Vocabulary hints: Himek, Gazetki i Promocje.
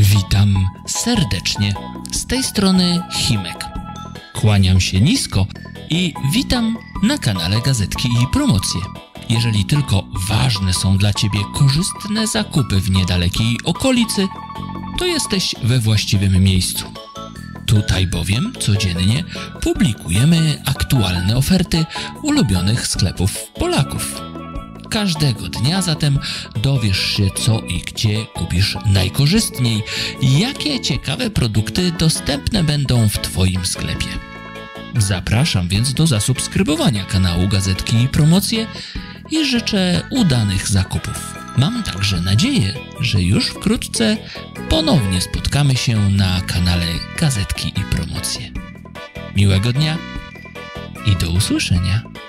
Witam serdecznie. Z tej strony Himek. Kłaniam się nisko i witam na kanale Gazetki i Promocje. Jeżeli tylko ważne są dla Ciebie korzystne zakupy w niedalekiej okolicy, to jesteś we właściwym miejscu. Tutaj bowiem codziennie publikujemy aktualne oferty ulubionych sklepów Polaków. Każdego dnia zatem dowiesz się, co i gdzie kupisz najkorzystniej, jakie ciekawe produkty dostępne będą w Twoim sklepie. Zapraszam więc do zasubskrybowania kanału Gazetki i Promocje i życzę udanych zakupów. Mam także nadzieję, że już wkrótce ponownie spotkamy się na kanale Gazetki i Promocje. Miłego dnia i do usłyszenia!